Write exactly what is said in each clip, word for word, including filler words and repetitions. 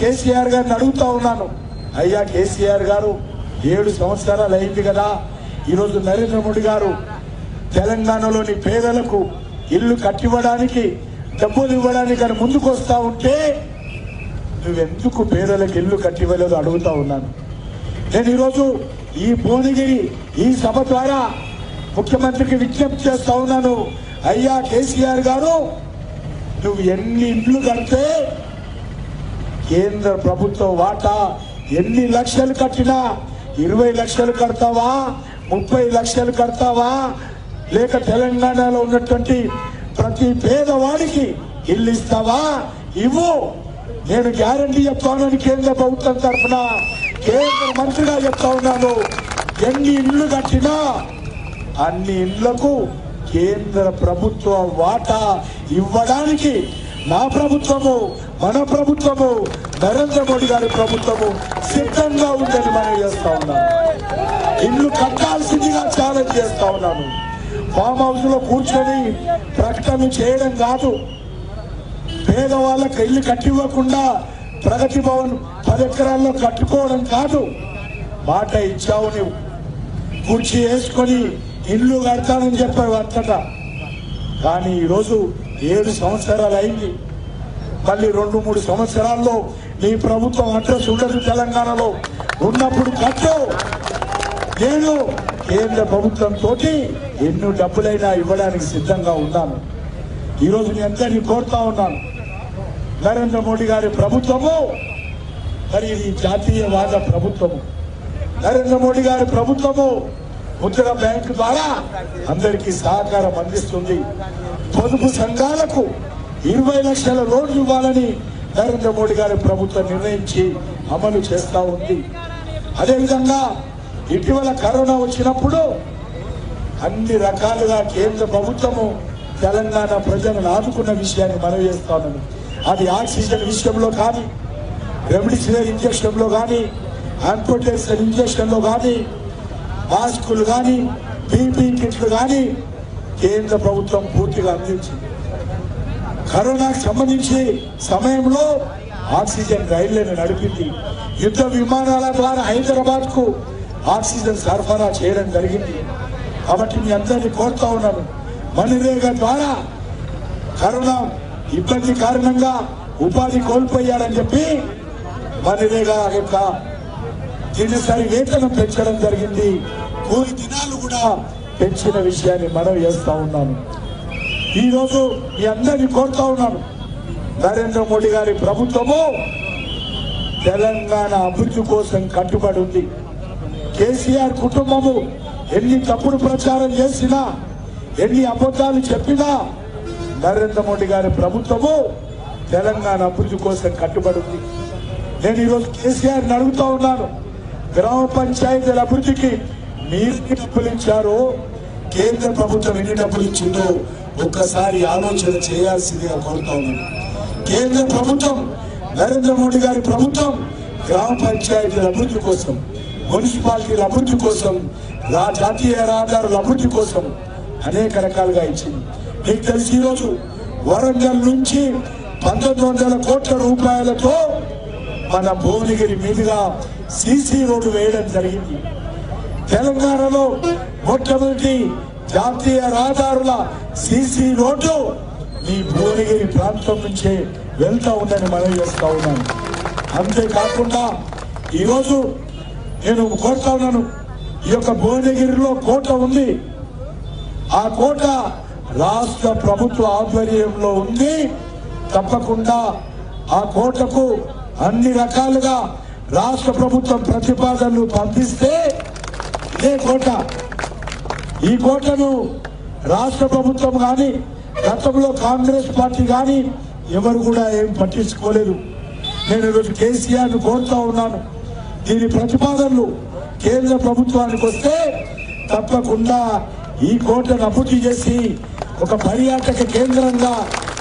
కేసీఆర్ గారిని అడుగుతా ఉన్నాను, అయ్యా కేసీఆర్ గారు ఏడు సంవత్సరాలు అయింది కదా, ఈ రోజు నరేంద్ర మోడీ గారు తెలంగాణలోని పేదలకు ఇల్లు కట్టివ్వడానికి డబ్బులు ఇవ్వడానికి అని ముందుకు వస్తా ఉంటే నువ్వెందుకు పేదలకు ఇల్లు కట్టివ్వలేదు అడుగుతా ఉన్నాను. నేను ఈరోజు ఈ భువనగిరి ఈ సభ ద్వారా ముఖ్యమంత్రికి విజ్ఞప్తి చేస్తా ఉన్నాను, అయ్యా కేసీఆర్ గారు నువ్వు ఎన్ని ఇండ్లు కడితే కేంద్ర ప్రభుత్వ వాటా ఎన్ని లక్షలు కట్టినా ఇరవై లక్షలు కడతావా, ముప్పై లక్షలు కడతావా, లేక తెలంగాణలో ఉన్నటువంటి ప్రతి పేదవాడికి ఇల్లు ఇస్తావా, ఇవ్వు, నేను గ్యారంటీ చెప్తానని కేంద్ర ప్రభుత్వం తరఫున కేంద్ర మంత్రిగా చెప్తా ఉన్నాను. ఎన్ని ఇళ్ళు కట్టినా అన్ని ఇళ్లకు కేంద్ర ప్రభుత్వ వాటా ఇవ్వడానికి నా ప్రభుత్వము మన ప్రభుత్వము నరేంద్ర మోడీ గారి ప్రభుత్వము సిద్ధంగా ఉందని మనం చేస్తా ఉన్నాను. ఇల్లు కట్టాల్సిందిగా ఛాలెంజ్ చేస్తా ఉన్నాను. ఫామ్ హౌస్ లో కూర్చొని ప్రకటన చేయడం కాదు, పేదవాళ్ళకి ఇల్లు కట్టివ్వకుండా ప్రగతి భవన్ పది ఎకరాల్లో కట్టుకోవడం కాదు, మాట ఇచ్చావు నువ్వు కుర్చీ వేసుకొని ఇల్లు కడతానని చెప్పావు అంతట. కానీ ఈరోజు ఏడు సంవత్సరాలు అయింది, మళ్ళీ రెండు మూడు సంవత్సరాల్లో నీ ప్రభుత్వం అడ్రస్ ఉండదు తెలంగాణలో, ఉన్నప్పుడు కట్టు, నేను కేంద్ర ప్రభుత్వంతో ఎన్నో డబ్బులైనా ఇవ్వడానికి సిద్ధంగా ఉన్నాను. ఈరోజు నేను అందరినీ కోరుతా ఉన్నాను, నరేంద్ర మోడీ గారి ప్రభుత్వము మరి ఇది జాతీయవాద ప్రభుత్వము, నరేంద్ర మోడీ గారి ప్రభుత్వము ముద్ర బ్యాంకు ద్వారా అందరికీ సహకారం అందిస్తుంది. పొదుపు సంఘాలకు ఇరవై లక్షల లోన్లు ఇవ్వాలని నరేంద్ర మోడీ గారి ప్రభుత్వం నిర్ణయించి అమలు చేస్తూ ఉంది. అదేవిధంగా ఇటీవల కరోనా వచ్చినప్పుడు అన్ని రకాలుగా కేంద్ర ప్రభుత్వము తెలంగాణ ప్రజలను ఆదుకున్న విషయాన్ని మనవి చేస్తాను. అది ఆక్సిజన్ విషయంలో కానీ, రెమ్డెసివిర్ ఇంజక్షన్లో కానీ, ఆంకోటెన్షన్ ఇంజక్షన్లో కానీ, మాస్కులు కానీ, పీపీ కిట్లు కానీ కేంద్ర ప్రభుత్వం పూర్తిగా అందించింది. కరోనాకు సంబంధించి సమయంలో ఆక్సిజన్ రైళ్లను నడిపింది, యుద్ధ విమానాల ద్వారా హైదరాబాద్కు ఆక్సిజన్ సరఫరా చేయడం జరిగింది. కాబట్టి మీ అందరినీ కోరుతా ఉన్నాను, మనరేగా ద్వారా కరోనా ఇబ్బంది కారణంగా ఉపాధి కోల్పోయారని చెప్పి మనరేగా యొక్క దీనిసారి వేతనం పెంచడం జరిగింది, కూలి దినాలు కూడా పెంచిన విషయాన్ని మనం చేస్తూ ఉన్నాను. ఈరోజు మీ అందరినీ కోరుతా ఉన్నాను, నరేంద్ర మోడీ గారి ప్రభుత్వము తెలంగాణ అభివృద్ధి కోసం కట్టుబడి ఉంది. కేసీఆర్ కుటుంబము ఎన్ని తప్పుడు ప్రచారం చేసినా, ఎన్ని అబద్ధాలు చెప్పినా నరేంద్ర మోడీ గారి ప్రభుత్వము తెలంగాణ అభివృద్ధి కోసం కట్టుబడి ఉంది. నేను ఈరోజు కేసీఆర్ని అడుగుతా ఉన్నాను, గ్రామ పంచాయతీల అభివృద్ధికి మీరు ఎన్ని డబ్బులు ఇచ్చారో, కేంద్ర ప్రభుత్వం ఎన్ని డబ్బులు ఇచ్చిందో ఒక్కసారి ఆలోచన చేయాల్సిందిగా కోరుతా ఉన్నాను. కేంద్ర ప్రభుత్వం నరేంద్ర మోడీ గారి ప్రభుత్వం గ్రామ పంచాయతీల అభివృద్ధి కోసం, మున్సిపాలిటీల అభివృద్ధి కోసం, జాతీయ రహదారుల అభివృద్ధి కోసం అనేక రకాలుగా ఇచ్చింది. మీకు తెలిసి ఈరోజు వరంగల్ నుంచి పంతొమ్మిది వందల కోట్ల రూపాయలతో మన భువనగిరి మీదుగా సీసీ రోడ్డు వేయడం జరిగింది. తెలంగాణలో మొట్టమొదటి జాతీయ రహదారుల సీసీ రోడ్డు ఈ భువనగిరి ప్రాంతం నుంచే వెళ్తా ఉందని మనం చేస్తా ఉన్నాను. అంతేకాకుండా ఈరోజు నేను కోరుతా ఉన్నాను, ఈ యొక్క భువనగిరిలో కోట ఉంది, ఆ కోట రాష్ట్ర ప్రభుత్వ ఆధ్వర్యంలో ఉంది, తప్పకుండా ఆ కోటకు అన్ని రకాలుగా రాష్ట్ర ప్రభుత్వం ప్రతిపాదనలు పంపిస్తే ఇదే కోట, ఈ కోటను రాష్ట్ర ప్రభుత్వం కానీ, గతంలో కాంగ్రెస్ పార్టీ కానీ ఎవరు కూడా ఏం పట్టించుకోలేదు. నేను ఈరోజు కేసీఆర్ను కోరుతా ఉన్నాను, దీని ప్రతిపాదనలు కేంద్ర ప్రభుత్వానికి వస్తే తప్పకుండా ఈ కోటను అభివృద్ధి చేసి ఒక పర్యాటక కేంద్రంగా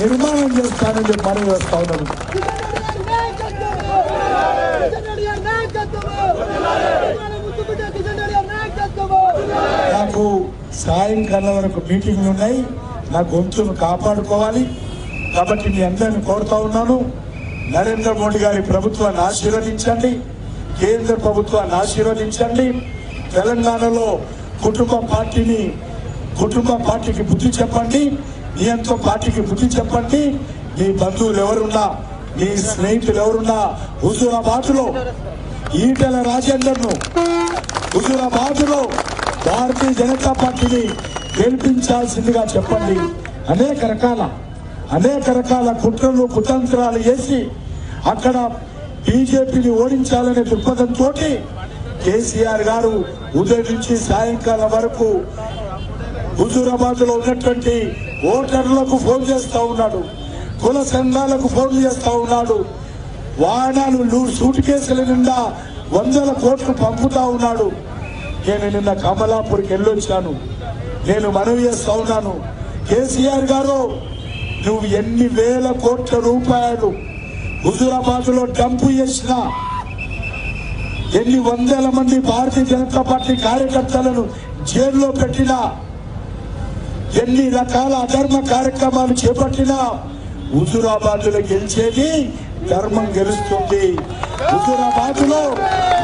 నిర్మాణం చేస్తానని మనం చేస్తా ఉన్నాను. నాకు సాయంకాలం వరకు మీటింగ్లు ఉన్నాయి, నా గొంతును కాపాడుకోవాలి, కాబట్టి మీ అందరిని కోరుతా ఉన్నాను. नरेंद्र मोदी गारी ప్రభుత్వాన్ని ఆశీర్వదించండి కేంద్ర ప్రభుత్వాన్ని ఆశీర్వదించండి తెలంగాణలో కుటుంబ పార్టీని కుటుంబ పార్టీకి బుద్ధి చెప్పండి నియంతో పార్టీకి బుద్ధి చెప్పండి మీ బంధువులు ఎవరున్నా మీ స్నేహితులు ఎవరున్నా హుజూరాబాద్లో ఈటల రాజేందర్ను హుజూరాబాద్లో భారతీయ జనతా పార్టీని గెలిపించాల్సిందిగా చెప్పండి అనేక రకాల అనేక రకాల కుట్రలు కుతంత్రాలు చేసి అక్కడ బీజేపీని ఓడించాలనే దృక్పథంతో కేసీఆర్ గారు ఉదయం నుంచి సాయంకాలం వరకు హుజూరాబాద్ లో ఉన్నటువంటి ఓటర్లకు ఫోన్ చేస్తూ ఉన్నాడు కుల సంఘాలకు ఫోన్ చేస్తూ ఉన్నాడు వాహనాలు సూట్ కేసుల నిండా వందల కోట్లు పంపుతా ఉన్నాడు నేను నిన్న కమలాపూర్కి వెళ్ళొచ్చాను నేను మనవి చేస్తూ ఉన్నాను కేసీఆర్ గారు నువ్వు ఎన్ని వేల కోట్ల రూపాయలు హుజూరాబాద్ లో డంపు చేసినా ఎన్ని వందల మంది భారతీయ జనతా పార్టీ కార్యకర్తలను జైల్లో పెట్టినా ఎన్ని రకాల అధర్మ కార్యక్రమాలు చేపట్టినా హుజూరాబాద్ లో గెలిచేది ధర్మం గెలుస్తుంది హుజూరాబాద్ లో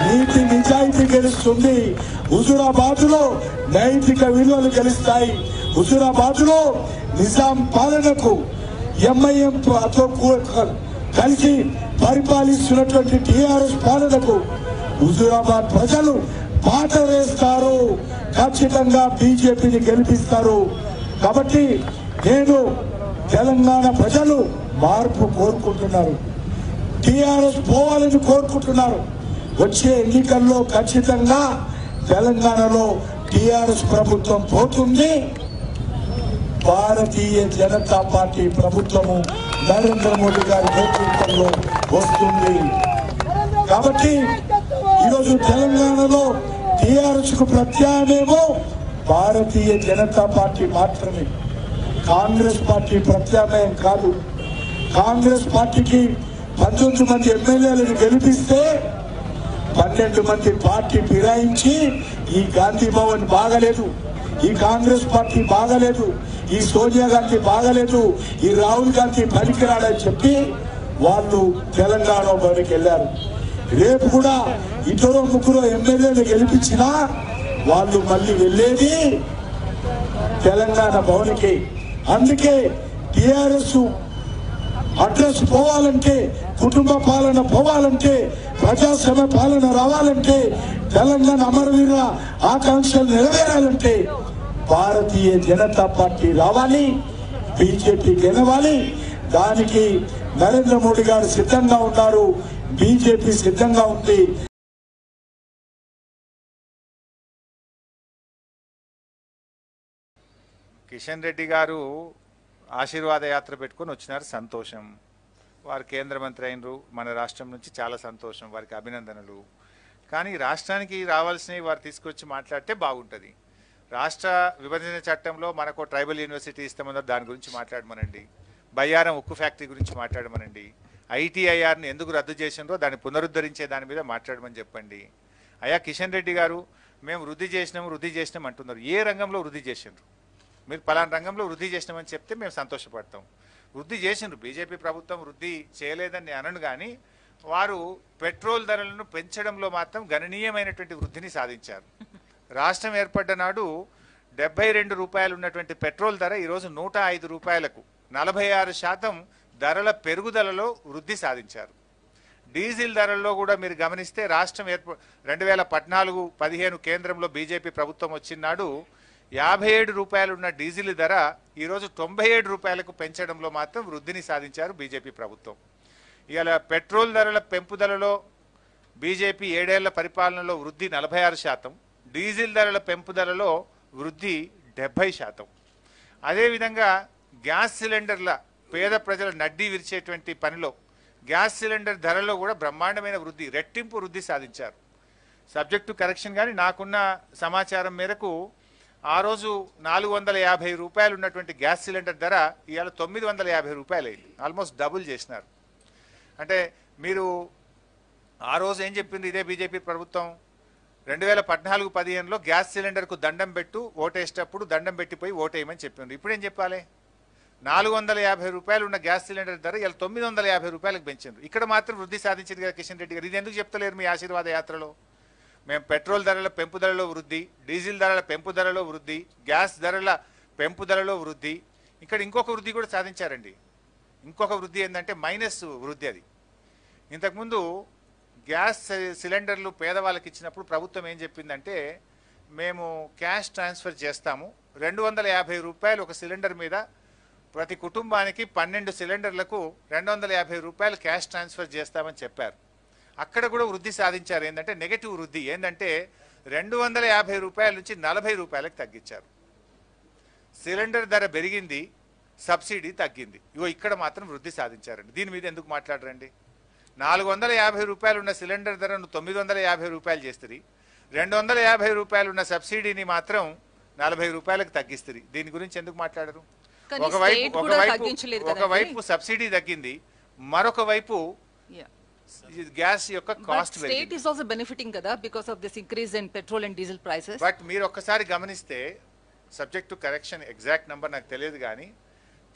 నీతి నిజాయితీ గెలుస్తుంది హుజూరాబాద్ లో నైతిక విలువలు గెలుస్తాయి హుజూరాబాద్ లో నిజాం పాలనకు ఎంఐఎం కలిసి పరిపాలిస్తున్నటువంటి టీఆర్ఎస్ పాలనకు హుజూరాబాద్ ప్రజలు బాట వేస్తారు ఖచ్చితంగా బీజేపీని గెలిపిస్తారు కాబట్టి నేను తెలంగాణ ప్రజలు మార్పు కోరుకుంటున్నారు టీఆర్ఎస్ పోవాలని కోరుకుంటున్నారు వచ్చే ఎన్నికల్లో ఖచ్చితంగా తెలంగాణలో టీఆర్ఎస్ ప్రభుత్వం పోతుంది భారతీయ జనతా పార్టీ ప్రభుత్వము నరేంద్ర మోడీ గారి నేతృత్వంలో వస్తుంది కాబట్టి ఈరోజు తెలంగాణలో టీఆర్ఎస్ కు ప్రత్యామ్నాయమో భారతీయ జనతా పార్టీ మాత్రమే కాంగ్రెస్ పార్టీ ప్రత్యామ్నాయం కాదు కాంగ్రెస్ పార్టీకి పంతొమ్మిది మంది ఎమ్మెల్యేలను గెలిపిస్తే పన్నెండు మంది పార్టీ ఫిరాయించి ఈ గాంధీ భవన్ బాగలేదు ఈ కాంగ్రెస్ పార్టీ బాగలేదు ఈ సోనియా గాంధీ బాగలేదు ఈ రాహుల్ గాంధీ పనికిరాడని చెప్పి వాళ్ళు తెలంగాణ భవన్కి వెళ్ళారు రేపు కూడా ఇతరో ముగ్గురు ఎమ్మెల్యేలు గెలిపించినా వాళ్ళు మళ్ళీ వెళ్ళేది తెలంగాణ భవన్కి అందుకే టీఆర్ఎస్ అడ్రస్ పోవాలంటే కుటుంబ పాలన పోవాలంటే ప్రజాస్వామ్య పాలన రావాలంటే తెలంగాణ అమరవీరుల ఆకాంక్షలు నెరవేరాలంటే భారతీయ జనతా పార్టీ రావాలి బీజేపీ గెలవాలి దానికి నరేంద్ర మోడీ గారు సిద్ధంగా ఉన్నారు బీజేపీ సిద్ధంగా ఉంది కిషన్ రెడ్డి గారు ఆశీర్వాద యాత్ర పెట్టుకొని వచ్చినారు సంతోషం వారు కేంద్ర మంత్రి అయినరు మన రాష్ట్రం నుంచి చాలా సంతోషం వారికి అభినందనలు కానీ రాష్ట్రానికి రావాల్సినవి వారు తీసుకొచ్చి మాట్లాడితే బాగుంటుంది రాష్ట్ర విభజన చట్టంలో మనకు ట్రైబల్ యూనివర్సిటీ ఇస్తామన్నారు దాని గురించి మాట్లాడమనండి బయ్యారం ఉక్కు ఫ్యాక్టరీ గురించి మాట్లాడమనండి ఐటీఐఆర్ను ఎందుకు రద్దు చేసినారో దాన్ని పునరుద్ధరించే దాని మీద మాట్లాడమని చెప్పండి అయ్యా కిషన్ రెడ్డి గారు మేము వృద్ధి చేసినాము వృద్ధి చేసినాం అంటున్నారు ఏ రంగంలో వృద్ధి చేసినారు మీరు పలానా రంగంలో వృద్ధి చేసినామని చెప్తే మేము సంతోషపడతాం వృద్ధి చేసినారు బీజేపీ ప్రభుత్వం వృద్ధి చేయలేదని అనను కానీ వారు పెట్రోల్ ధరలను పెంచడంలో మాత్రం గణనీయమైనటువంటి వృద్ధిని సాధించారు రాష్ట్రం ఏర్పడ్డ నాడు డెబ్బై రెండు రూపాయలు ఉన్నటువంటి పెట్రోల్ ధర ఈరోజు నూట ఐదు రూపాయలకు నలభై ఆరు శాతం ధరల పెరుగుదలలో వృద్ధి సాధించారు డీజిల్ ధరల్లో కూడా మీరు గమనిస్తే రాష్ట్రం ఏర్ప రెండు వేల పద్నాలుగు పదిహేను కేంద్రంలో బీజేపీ ప్రభుత్వం వచ్చినాడు యాభై ఏడు రూపాయలున్న డీజిల్ ధర ఈరోజు తొంభై ఏడు రూపాయలకు పెంచడంలో మాత్రం వృద్ధిని సాధించారు బీజేపీ ప్రభుత్వం ఇలా పెట్రోల్ ధరల పెంపుదలలో బీజేపీ ఏడేళ్ల పరిపాలనలో వృద్ధి నలభై ఆరు శాతం డీజిల్ ధరల పెంపుదలలో వృద్ధి డెబ్బై శాతం అదేవిధంగా గ్యాస్ సిలిండర్ల పేద ప్రజల నడ్డీ విరిచేటువంటి పనిలో గ్యాస్ సిలిండర్ ధరలో కూడా బ్రహ్మాండమైన వృద్ధి రెట్టింపు వృద్ధి సాధించారు సబ్జెక్టు కరెక్షన్ కానీ నాకున్న సమాచారం మేరకు ఆ రోజు నాలుగు వందల యాభై రూపాయలు ఉన్నటువంటి గ్యాస్ సిలిండర్ ధర ఇవాళ తొమ్మిది వందల యాభై రూపాయలు అయింది ఆల్మోస్ట్ డబుల్ చేసినారు అంటే మీరు ఆ రోజు ఏం చెప్పింది ఇదే బీజేపీ ప్రభుత్వం రెండు వేల పద్నాలుగు పదిహేనులో గ్యాస్ సిలిండర్కు దండం పెట్టు ఓటేసేటప్పుడు దండం పెట్టిపోయి ఓటేయమని చెప్పిండ్రు ఇప్పుడు ఏం చెప్పాలి నాలుగు వందల యాభై రూపాయలు ఉన్న గ్యాస్ సిలిండర్ ధర ఇల్ల తొమ్మిది వందల యాభై రూపాయలకు పెంచారు. ఇక్కడ మాత్రం వృద్ధి సాధించింది కదా కిషన్ రెడ్డి గారు. ఇది ఎందుకు చెప్తలేరు మీ ఆశీర్వాద యాత్రలో? మేము పెట్రోల్ ధరల పెంపుదలలో వృద్ధి, డీజిల్ ధరల పెంపుదలలో వృద్ధి, గ్యాస్ ధరల పెంపుదలలో వృద్ధి, ఇక్కడ ఇంకొక వృద్ధి కూడా సాధించారండి. ఇంకొక వృద్ధి ఏంటంటే మైనస్ వృద్ధి. అది ఇంతకుముందు గ్యాస్ సిలిండర్లు పేదవాళ్ళకి ఇచ్చినప్పుడు ప్రభుత్వం ఏం చెప్పిందంటే మేము క్యాష్ ట్రాన్స్ఫర్ చేస్తాము, రెండు వందల యాభై రూపాయలు ఒక సిలిండర్ మీద ప్రతి కుటుంబానికి పన్నెండు సిలిండర్లకు రెండు వందల యాభై రూపాయలు క్యాష్ ట్రాన్స్ఫర్ చేస్తామని చెప్పారు. అక్కడ కూడా వృద్ధి సాధించారు. ఏంటంటే నెగటివ్ వృద్ధి. ఏంటంటే రెండు వందల యాభై రూపాయల నుంచి నలభై రూపాయలకు తగ్గించారు. సిలిండర్ ధర పెరిగింది, సబ్సిడీ తగ్గింది. ఇగో ఇక్కడ మాత్రం వృద్ధి సాధించారండి. దీని మీద ఎందుకు మాట్లాడరండి? నాలుగు వందల యాభై రూపాయలు ఉన్న సిలిండర్ ధరను తొమ్మిది వందల యాభై రూపాయలు చేస్తుంది, రెండు వందల యాభై రూపాయలు ఉన్న సబ్సిడీని మాత్రం నలభై రూపాయలకు తగ్గిస్తుంది. దీని గురించి ఎందుకు మాట్లాడరు? ఒకవైపు ఒకవైపు ఒకవైపు సబ్సిడీ తగ్గింది, మరొక వైపు గ్యాస్ యొక్క cost state is also benefiting కదా because of this increase in petrol and diesel prices. But మీరు ఒక్కసారి గమనిస్తే, subject to correction, exact number నాకు తెలియదు కానీ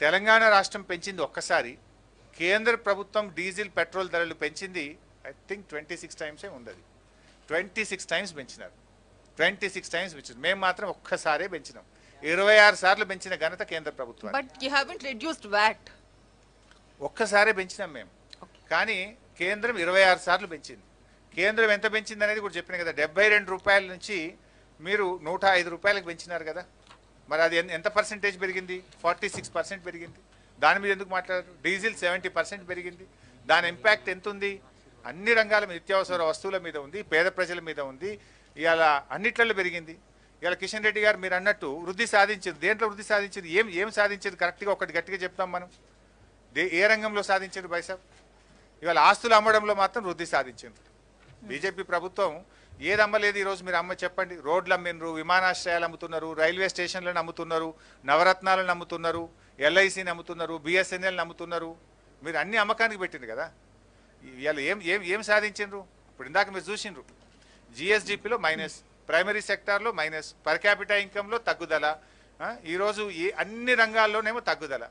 తెలంగాణ రాష్ట్రం పెంచింది ఒక్కసారి, కేంద్ర ప్రభుత్వం డీజిల్ పెట్రోల్ ధరలు పెంచింది ఐ థింక్ ట్వంటీ సిక్స్ టైమ్సే ఉంది. అది ట్వంటీ సిక్స్ టైమ్స్ పెంచినారు, ట్వంటీ సిక్స్ టైమ్స్ పెంచినారు. మేము మాత్రం ఒక్కసారే పెంచినాం, ఇరవై ఆరు సార్లు పెంచిన ఘనత కేంద్ర ప్రభుత్వం. But you haven't reduced VAT. ఒక్కసారే పెంచినాం మేము, కానీ కేంద్రం ఇరవై ఆరు సార్లు పెంచింది. కేంద్రం ఎంత పెంచింది అనేది కూడా చెప్పిన కదా, డెబ్బై రెండు రూపాయల నుంచి మీరు నూట ఐదు రూపాయలకు పెంచినారు కదా. మరి అది ఎంత పర్సెంటేజ్ పెరిగింది? ఫార్టీ సిక్స్ పర్సెంట్ పెరిగింది. దాని మీద ఎందుకు మాట్లాడారు? డీజిల్ సెవెంటీ పర్సెంట్ పెరిగింది. దాని ఇంపాక్ట్ ఎంత ఉంది? అన్ని రంగాల మీద, నిత్యావసర వస్తువుల మీద ఉంది, పేద ప్రజల మీద ఉంది, ఇలా అన్నిట్లలో పెరిగింది. ఇలా కిషన్ రెడ్డి గారు మీరు అన్నట్టు వృద్ధి సాధించింది. దేంట్లో వృద్ధి సాధించింది? ఏం ఏం సాధించింది? కరెక్ట్గా ఒకటి గట్టిగా చెప్తాం మనం, ఏ రంగంలో సాధించింది బైసాబ్? ఇవాళ ఆస్తులు అమ్మడంలో మాత్రం వృద్ధి సాధించింది. బీజేపీ ప్రభుత్వం ఏది అమ్మలేదు ఈరోజు మీరు అమ్మ చెప్పండి? రోడ్లు అమ్మినరు, విమానాశ్రయాలు అమ్ముతున్నారు, రైల్వే స్టేషన్లను అమ్ముతున్నారు, నవరత్నాలను అమ్ముతున్నారు, ఎల్ఐసిని అమ్ముతున్నారు, బిఎస్ఎన్ఎల్ని అమ్ముతున్నారు. మీరు అన్ని అమ్మకానికి పెట్టింది కదా. ఇవాళ ఏం ఏం ఏం సాధించిండ్రు? ఇప్పుడు ఇందాక మీరు చూసిండ్రు, జిఎస్డీపీలో మైనస్, ప్రైమరీ సెక్టార్లో మైనస్, పర్ క్యాపిటల్ ఇన్కంలో తగ్గుదల, ఈరోజు ఏ అన్ని రంగాల్లోనేమో తగ్గుదల.